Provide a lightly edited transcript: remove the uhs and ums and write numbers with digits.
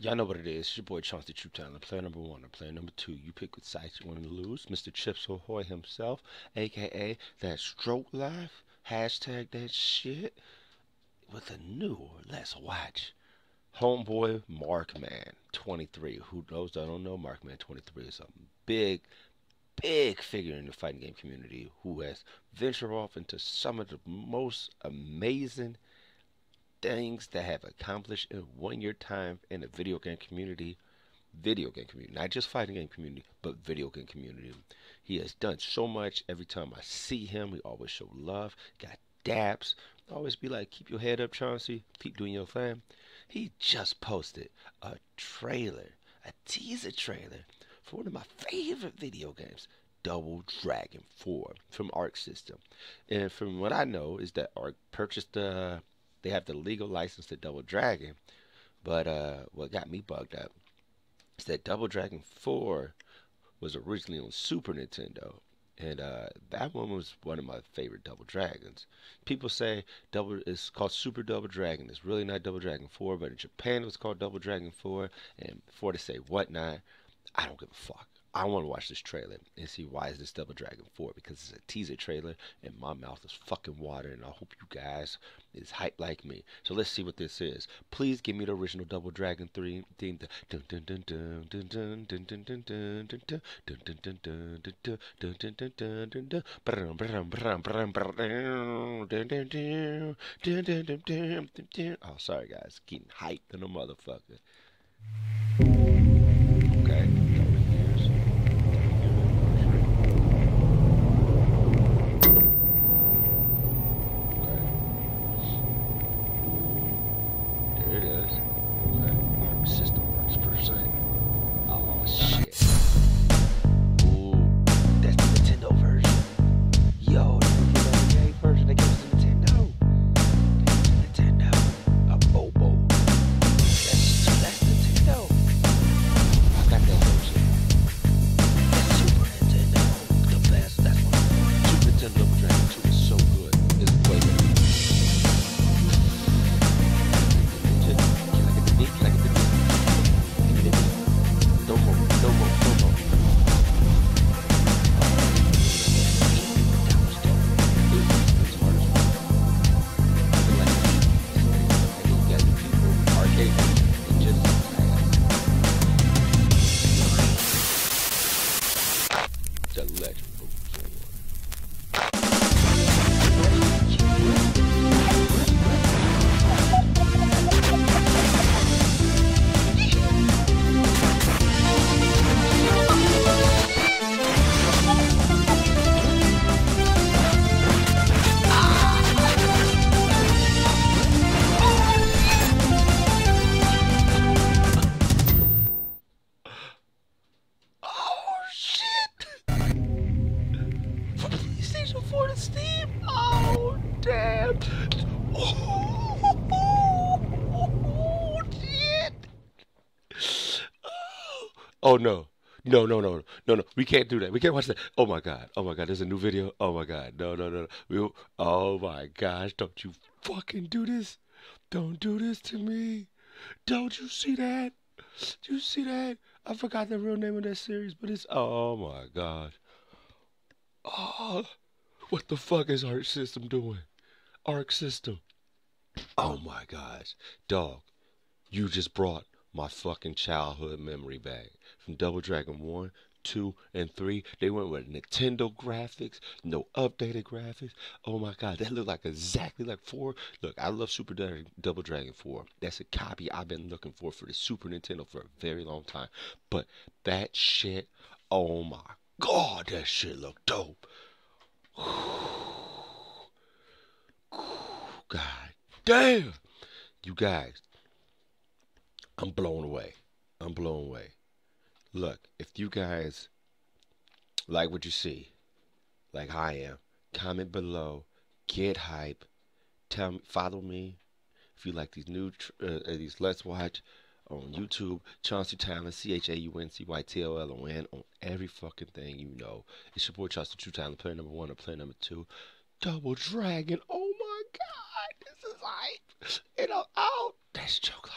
Y'all know what it is. It's your boy Chauncy Talon. Player number one or player number two. You pick what side you want to lose. Mr. Chips Ahoy himself, aka that stroke life. Hashtag that shit. With a new, let's watch. Homeboy Markman23. Who knows? I don't know. Markman23 is a big figure in the fighting game community who has ventured off into some of the most amazing things that have accomplished in 1 year time in the video game community, not just fighting game community, but video game community. He has done so much. Every time I see him, we always show love, got dabs, always be like, keep your head up, Chauncy, keep doing your thing. He just posted a trailer, a teaser trailer for one of my favorite video games, Double Dragon 4 from Arc System. And from what I know is that Arc purchased the they have the legal license to Double Dragon, but what got me bugged up is that Double Dragon 4 was originally on Super Nintendo, and that one was one of my favorite Double Dragons. People say it's called Super Double Dragon. It's really not Double Dragon 4, but in Japan it was called Double Dragon 4, and for to say whatnot, I don't give a fuck. I want to watch this trailer and see why is this Double Dragon 4, because it's a teaser trailer and my mouth is fucking watering, and I hope you guys is hyped like me. So let's see what this is. Please give me the original Double Dragon 3 theme. Oh, sorry guys, getting hyped than a motherfucker. Okay. Oh no, we can't do that, we can't watch that. Oh my god, there's a new video. Oh my god, no, oh my gosh, don't you fucking do this, don't do this to me. Don't you see that? Do you see that? I forgot the real name of that series, but it's, oh my god, oh, what the fuck is Arc System doing? Arc System, oh my gosh, dog, you just brought my fucking childhood memory back. From Double Dragon 1, 2, and 3, they went with Nintendo graphics, no updated graphics. Oh my god, that looked like exactly like 4. Look, I love Super Double Dragon 4. That's a copy I've been looking for the Super Nintendo for a very long time. But that shit, oh my god, that shit looked dope. God damn. You guys, I'm blown away. I'm blown away. Look, if you guys like what you see, like I am, comment below, get hype, tell me, follow me. If you like these new, let's watch on YouTube, Chauncy Talon, CHAUNCYTLON, on every fucking thing you know. It's your boy Chauncy True Talon, player number one or player number two, Double Dragon. Oh my god, this is hype. And I'm out. That's joke.